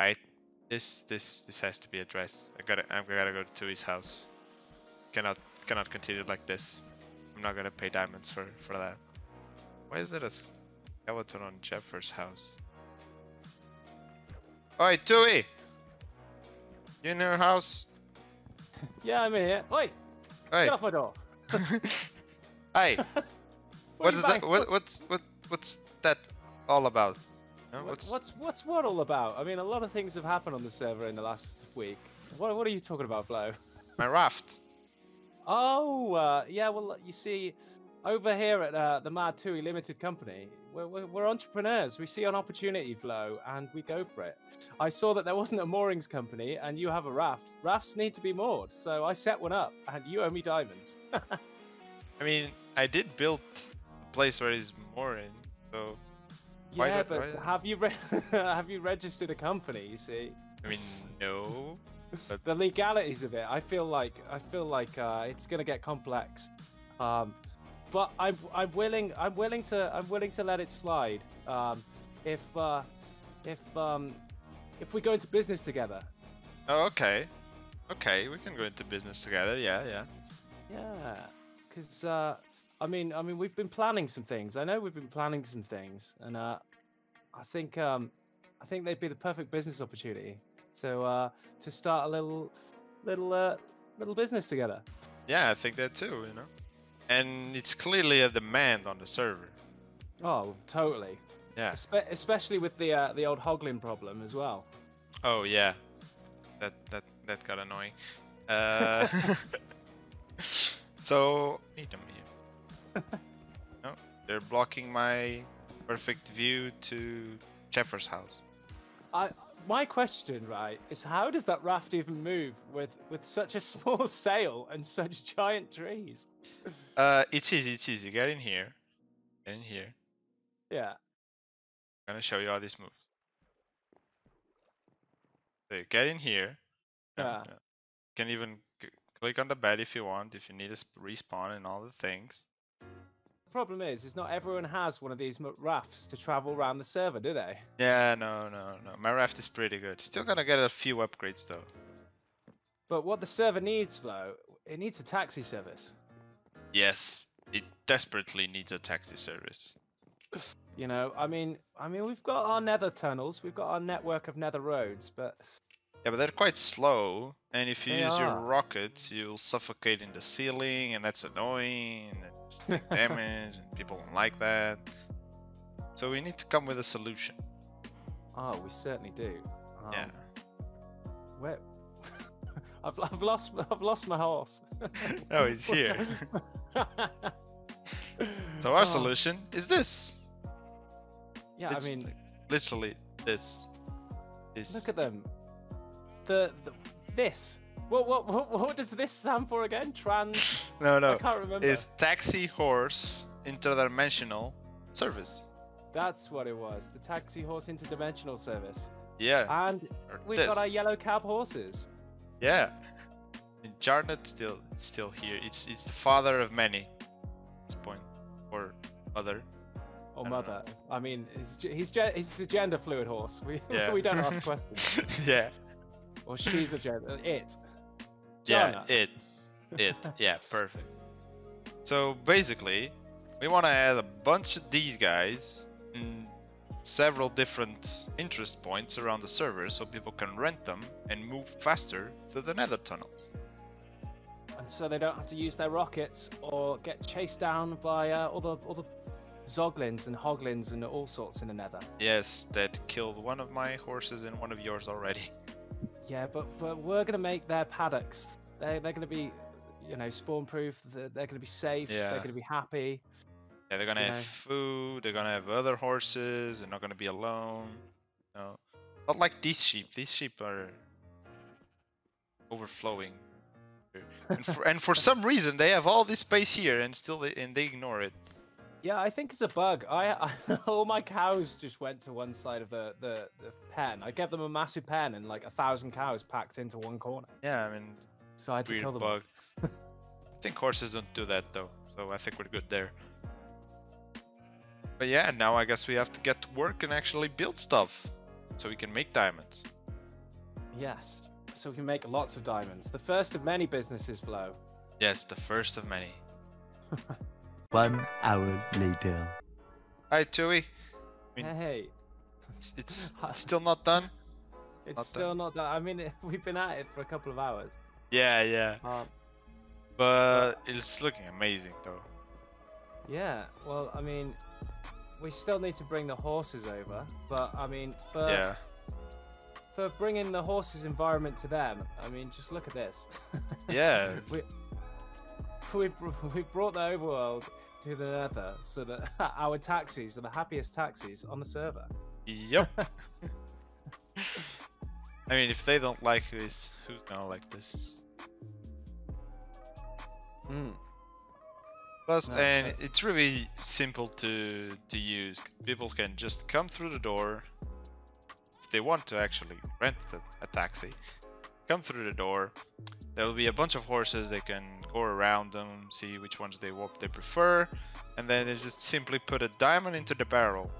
Alright, this has to be addressed. I gotta go to Tui's house. Cannot continue like this. I'm not gonna pay diamonds for that. Why is there a skeleton on Jeffers' house? Oi, Tui! You in your house? Yeah, I'm in here. Oi! Get off my door! Hey! What's that all about? No, what's what all about? I mean, a lot of things have happened on the server in the last week. What are you talking about, Flo? My raft. Oh, yeah, well, you see, over here at the Mad Tui Limited Company, we're entrepreneurs. We see an opportunity, Flo, and we go for it. I saw that there wasn't a moorings company, and you have a raft. Rafts need to be moored, so I set one up, and you owe me diamonds. I mean, I did build a place where it's mooring, so... Yeah, but have you registered a company, you see? I mean, no... But the legalities of it, I feel like it's gonna get complex, but I'm willing to let it slide if we go into business together. Oh, okay, we can go into business together. Yeah, because I mean we've been planning some things. I know we've been planning some things, and I think they'd be the perfect business opportunity. To start a little business together. Yeah, I think that too, you know. And it's clearly a demand on the server. Oh, totally. Yeah. Especially with the old Hoglin problem as well. Oh yeah, that got annoying. So wait a minute. No, they're blocking my perfect view to Jeffers' house. My question, right, is how does that raft even move with such a small sail and such giant trees? It's easy. Get in here. Yeah. I'm gonna show you all these moves. So you get in here. Yeah. You can even click on the bed if you want, if you need a respawn and all the things. The problem is not everyone has one of these rafts to travel around the server, do they? Yeah, no. My raft is pretty good. Still gonna get a few upgrades though. But what the server needs, Flo, it needs a taxi service. Yes, it desperately needs a taxi service. You know, I mean, we've got our nether tunnels, we've got our network of nether roads, but... Yeah, but they're quite slow, and if you use your rockets, you'll suffocate in the ceiling, and that's annoying, and it's damage, and people don't like that. So we need to come with a solution. Oh, we certainly do. Yeah. Where? I've lost my horse. Oh, it's here. So our solution is this. Yeah, I mean, literally this. This. Look at them. This. What does this stand for again? Trans. No. I can't remember. It's taxi horse interdimensional service. That's what it was. The taxi horse interdimensional service. Yeah. And we've got our yellow cab horses. Yeah. And Jarnet's still here. It's the father of many. At this point, or other. Or mother. I mean, he's a gender fluid horse. We don't ask questions. Yeah. Or she's a gender. It. Jana. Yeah, it. Yeah, perfect. So basically, we want to add a bunch of these guys in several different interest points around the server so people can rent them and move faster through the nether tunnels. And so they don't have to use their rockets or get chased down by all the Zoglins and Hoglins and all sorts in the nether. Yes, that killed one of my horses and one of yours already. Yeah, but we're gonna make their paddocks. They're gonna be, you know, spawn-proof. They're gonna be safe. Yeah. They're gonna be happy. Yeah, they're gonna have food. They're gonna have other horses. They're not gonna be alone. No, not like these sheep. These sheep are overflowing, and for some reason they have all this space here, and still they ignore it. Yeah, I think it's a bug. All my cows just went to one side of the pen. I gave them a massive pen and like 1,000 cows packed into one corner. Yeah, I mean, so I had to kill them. Bug. I think horses don't do that though, so I think we're good there. But yeah, now I guess we have to get to work and actually build stuff so we can make diamonds. Yes, so we can make lots of diamonds. The first of many businesses, Flo. Yes, the first of many. 1 hour later. Hi, Tui. I mean, hey. It's still not done? It's still not done. I mean, we've been at it for a couple of hours. Yeah, yeah. But it's looking amazing, though. Yeah, well, I mean, we still need to bring the horses over. But, I mean, for bringing the horses' environment to them, I mean, just look at this. Yeah. we brought the overworld to the nether so that our taxis are the happiest taxis on the server. Yep. I mean, if they don't like this, who's gonna like this? Plus, no, and it's really simple to use. People can just come through the door. If they want to actually rent a taxi, come through the door. There will be a bunch of horses. They can go around them, see which ones they prefer, and then they just simply put a diamond into the barrel,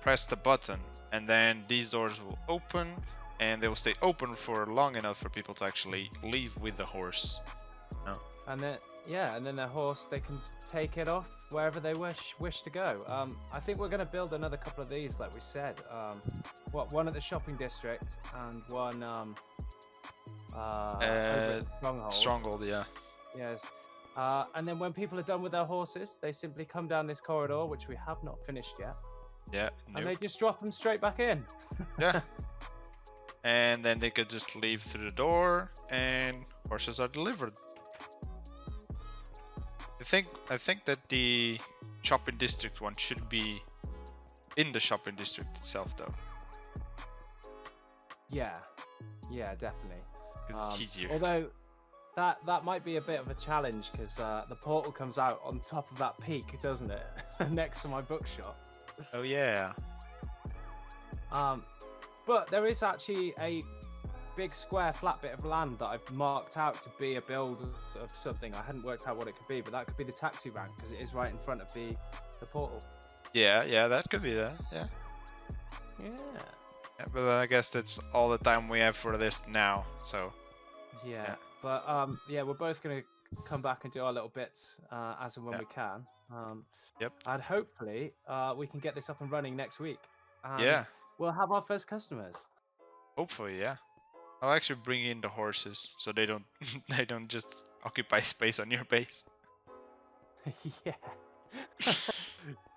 press the button, and then these doors will open, and they will stay open for long enough for people to actually leave with the horse. And then, yeah, and then their horse, they can take it off wherever they wish to go. I think we're going to build another couple of these, like we said. One at the shopping district and one over at the stronghold. Stronghold, yeah. Yes. And then when people are done with their horses, they simply come down this corridor, which we have not finished yet. Yeah. Nope. And they just drop them straight back in. Yeah. And then they could just leave through the door, and horses are delivered. I think that the shopping district one should be in the shopping district itself, though. Yeah, yeah, definitely. Because it's easier. Although that might be a bit of a challenge, because the portal comes out on top of that peak, doesn't it? Next to my bookshop. Oh yeah. But there is actually a big square flat bit of land that I've marked out to be a build of something. I hadn't worked out what it could be, but that could be the taxi rank, because it is right in front of the portal. Yeah, yeah, that could be that. Yeah. Yeah. Yeah, but I guess that's all the time we have for this now. So. Yeah, yeah. But yeah, we're both gonna come back and do our little bits as and when we can. Yep. And hopefully we can get this up and running next week. And yeah. We'll have our first customers. Hopefully, yeah. I'll actually bring in the horses so they don't just occupy space on your base. Yeah.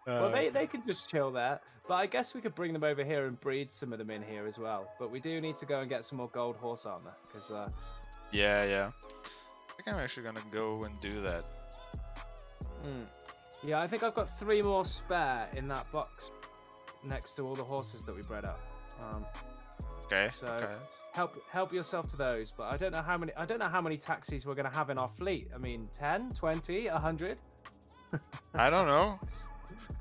Well, they can just chill there, but I guess we could bring them over here and breed some of them in here as well. But we do need to go and get some more gold horse armor, because. Yeah, yeah. I think I'm actually gonna go and do that. Yeah, I think I've got 3 more spare in that box next to all the horses that we bred up. Okay. So. Okay. Help yourself to those, but I don't know how many taxis we're going to have in our fleet. I mean, 10, 20, 100? I don't know.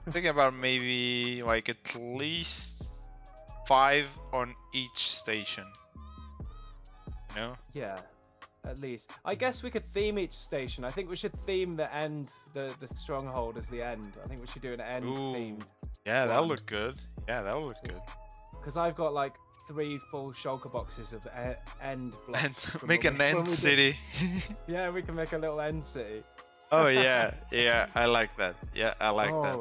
I'm thinking about maybe like at least 5 on each station. You know? Yeah. At least. I guess we could theme each station. I think we should theme the end, the stronghold as the end. I think we should do an end themed. Yeah, that'll look good. Yeah, that'll look good. Cuz I've got like 3 full shulker boxes of end blocks. Make an end city. Yeah, we can make a little end city. Oh yeah, yeah, I like that. Yeah, I like that.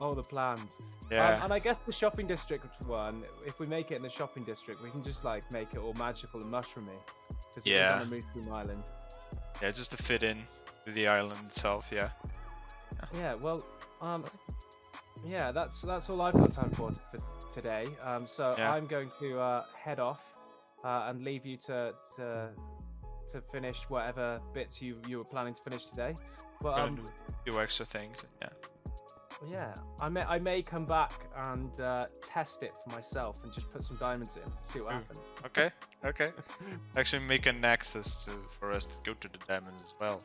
Oh, the plans. Yeah. And I guess the shopping district one, if we make it in the shopping district, we can just like make it all magical and mushroomy. Because it is on a mushroom island. Yeah, just to fit in with the island itself, yeah. Yeah, well, yeah, that's all I've got time for today. So yeah. I'm going to head off and leave you to finish whatever bits you were planning to finish today. But do extra things. Yeah. Yeah, I may come back and test it for myself and just put some diamonds in, see what happens. Okay. Okay. Actually, make an access for us to go to the diamonds as well.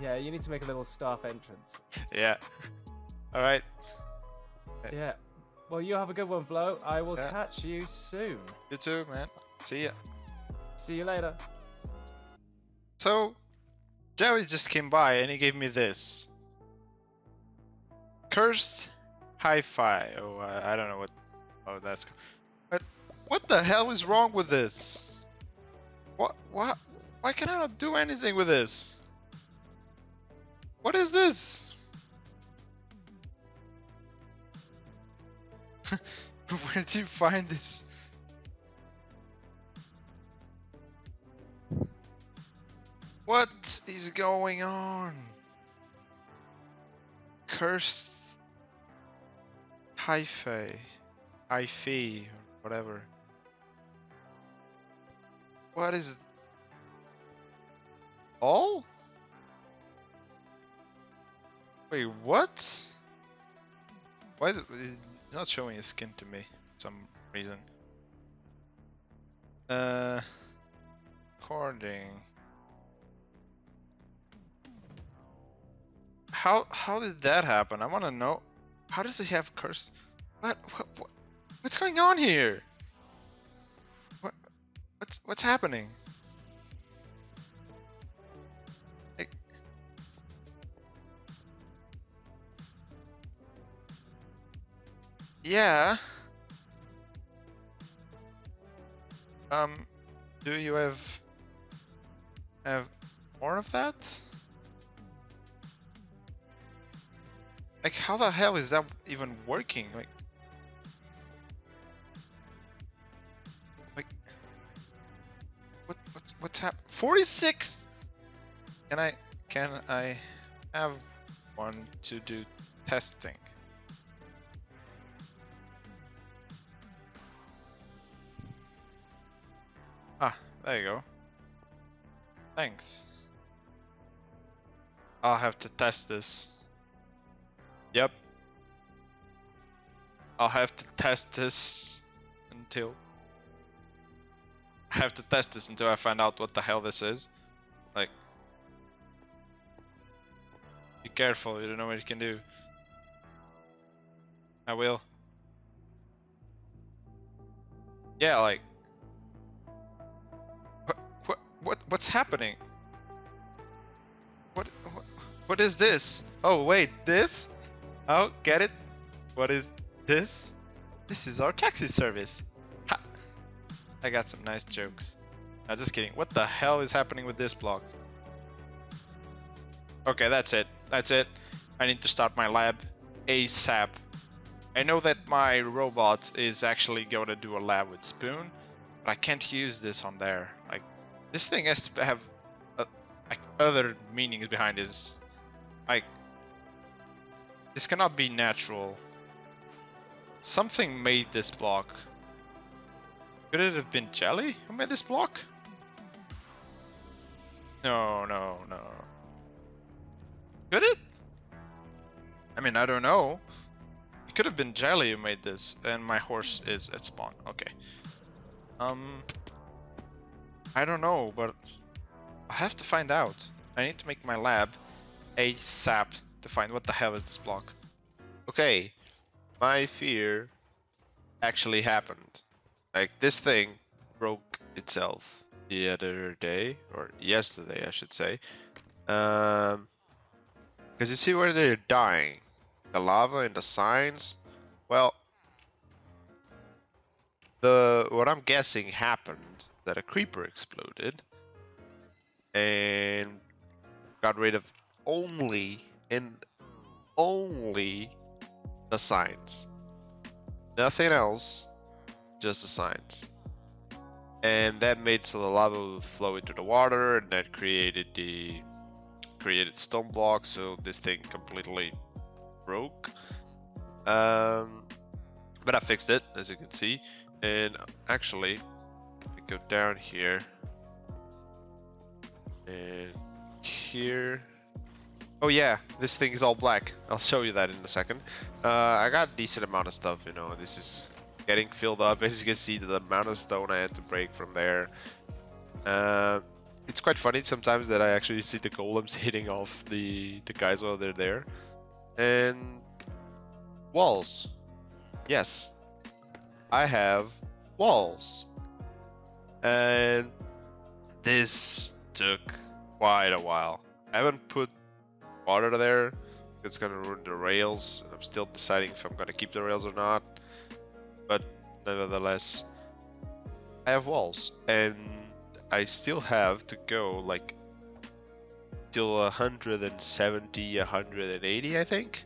Yeah, you need to make a little staff entrance. Yeah. All right. Okay. Yeah. Well, you have a good one, Flo. I will catch you soon. You too, man. See ya. See you later. So, Joey just came by and he gave me this. Cursed hi-fi. Oh, I don't know what that's called. But what the hell is wrong with this? What? Why can I not do anything with this? What is this? Where do you find this? What is going on? Cursed Hi-Fi, whatever. What is all? Wait, what? Why the, it's not showing his skin to me for some reason. Recording. How did that happen? I want to know. How does he have curse? What? What's going on here? What's happening? Like, yeah. Do you have more of that? Like, how the hell is that even working? Like, what's happening? 46. Can I have one to do testing? Ah, there you go. Thanks. I'll have to test this. Yep. I'll have to test this until... I have to test this until I find out what the hell this is. Like... Be careful, you don't know what you can do. I will. Yeah, like... What's happening? What is this? Oh wait, this? Oh, get it? What is this? This is our taxi service. Ha! I got some nice jokes. No, just kidding. What the hell is happening with this block? Okay, that's it. That's it. I need to start my lab ASAP. I know that my robot is actually going to do a lab with Spoon, but I can't use this on there. Like, this thing has to have like other meanings behind this. Like, this cannot be natural. Something made this block. Could it have been Jelly who made this block? No. Could it? I mean, I don't know. It could have been Jelly who made this, and my horse is at spawn. Okay. I don't know, but I have to find out. I need to make my lab ASAP. To find what the hell is this block. Okay, my fear actually happened. Like, this thing broke itself the other day, or yesterday I should say, because you see where they're dying, the lava and the signs. Well, the what I'm guessing happened that a creeper exploded and got rid of only the signs, nothing else, just the signs, and that made so the lava would flow into the water, and that created stone blocks. So this thing completely broke, but I fixed it, as you can see. And actually, I go down here and here. Oh yeah, this thing is all black. I'll show you that in a second. I got a decent amount of stuff, you know. This is getting filled up. As you can see, the amount of stone I had to break from there. It's quite funny sometimes that I actually see the golems hitting off the guys while they're there. And walls. Yes, I have walls. And this took quite a while. I haven't put water there. It's gonna ruin the rails, and I'm still deciding if I'm gonna keep the rails or not, but nevertheless I have walls, and I still have to go like till 170, 180, I think.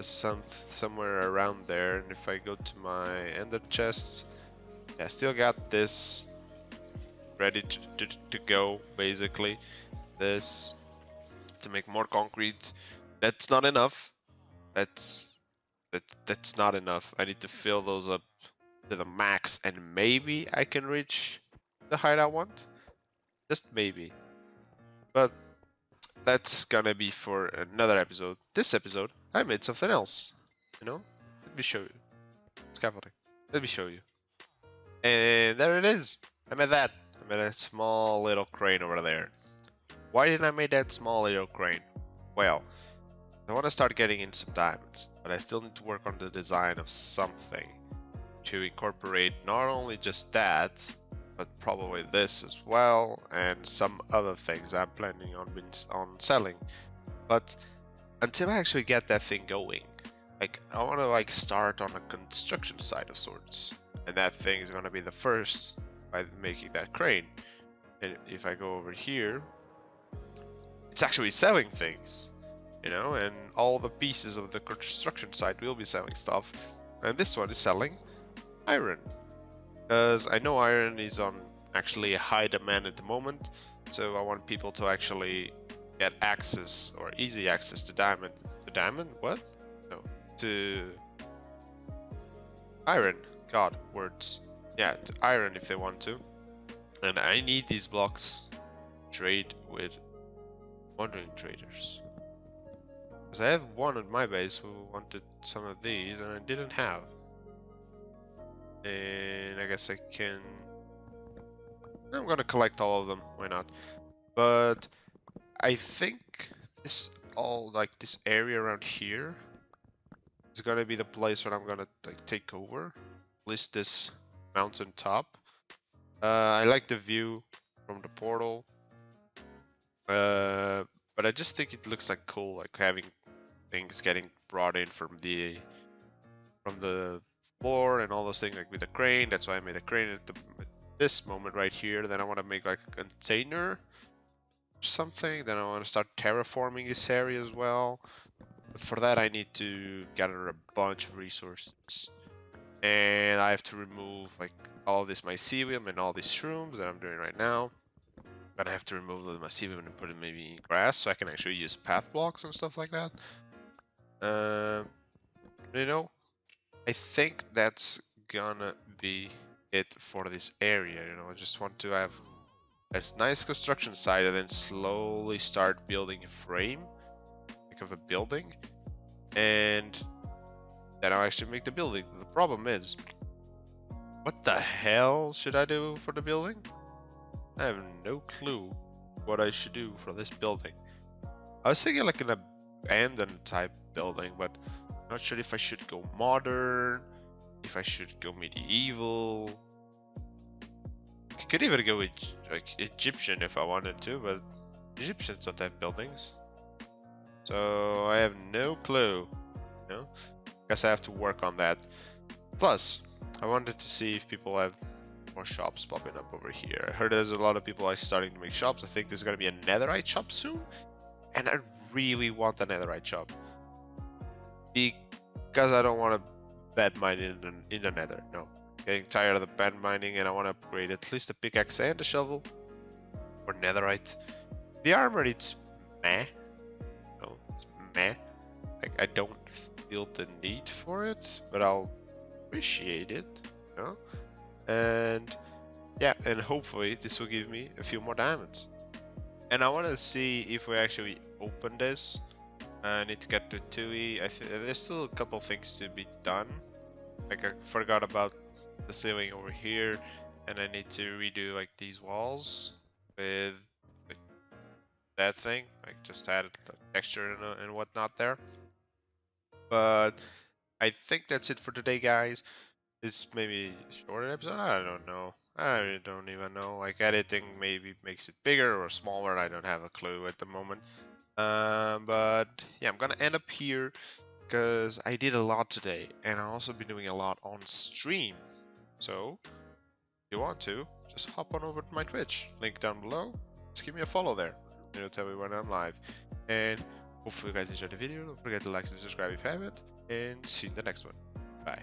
Somewhere around there. And if I go to my ender chests, I still got this ready to go, basically. This to make more concrete. That's not enough. That's not enough. I need to fill those up to the max, and maybe I can reach the height I want. Just maybe. But that's gonna be for another episode. This episode, I made something else. You know? Let me show you. Scaffolding. Let me show you. And there it is. I made that. I made a small little crane over there. Why didn't I make that small little crane? Well, I want to start getting in some diamonds, but I still need to work on the design of something to incorporate not only just that, but probably this as well, and some other things I'm planning on selling. But until I actually get that thing going, like I want to like start on a construction site of sorts, and that thing is going to be the first by making that crane. And if I go over here, it's actually selling things, you know, and all the pieces of the construction site will be selling stuff, and this one is selling iron. Because I know iron is on actually a high demand at the moment, so I want people to actually get access or easy access to diamond. The diamond? What? No. To iron. God, words. Yeah, to iron if they want to. And I need these blocks to trade with wandering traders. Because I have one at my base who wanted some of these and I didn't have. And I guess I can... I'm gonna collect all of them, why not? But I think this all, like this area around here is gonna be the place where I'm gonna like take over. At least this mountain top. I like the view from the portal. But I just think it looks like cool, like having things getting brought in from the floor and all those things, like with a crane. That's why I made a crane at this moment right here. Then I want to make like a container or something. Then I want to start terraforming this area as well. But for that I need to gather a bunch of resources, and I have to remove like all this mycelium and all these shrooms that I'm doing right now. But I have to remove the mycelium and put it maybe in grass, so I can actually use path blocks and stuff like that. You know, I think that's gonna be it for this area. You know, I just want to have this nice construction site and then slowly start building a frame, like of a building, and then I'll actually make the building. The problem is, what the hell should I do for the building? I have no clue what I should do for this building. I was thinking like an abandoned type building, but I'm not sure if I should go modern, if I should go medieval. I could even go with like Egyptian if I wanted to, but Egyptians don't have buildings. So I have no clue, you know? Guess I have to work on that. Plus, I wanted to see if people have more shops popping up over here. I heard there's a lot of people are starting to make shops. I think there's gonna be a netherite shop soon, and I really want a netherite shop because I don't want to bed mine in the nether. No, getting tired of the bed mining, and I want to upgrade at least the pickaxe and the shovel for netherite. The armor, it's meh. No, it's meh. Like I don't feel the need for it, but I'll appreciate it. You know? And yeah, and hopefully this will give me a few more diamonds. And I want to see if we actually open this. I need to get to Tui. There's still a couple things to be done. Like I forgot about the ceiling over here, and I need to redo like these walls with like, that thing. Like just added the texture and whatnot there. But I think that's it for today, guys. It's maybe a shorter episode, I don't know. I don't even know. Like editing maybe makes it bigger or smaller. I don't have a clue at the moment. But yeah, I'm gonna end up here because I did a lot today, and I also been doing a lot on stream. So you want to, just hop on over to my Twitch, link down below. Just give me a follow there. It'll tell me when I'm live. And hopefully you guys enjoyed the video. Don't forget to like and subscribe if you haven't. And see you in the next one. Bye.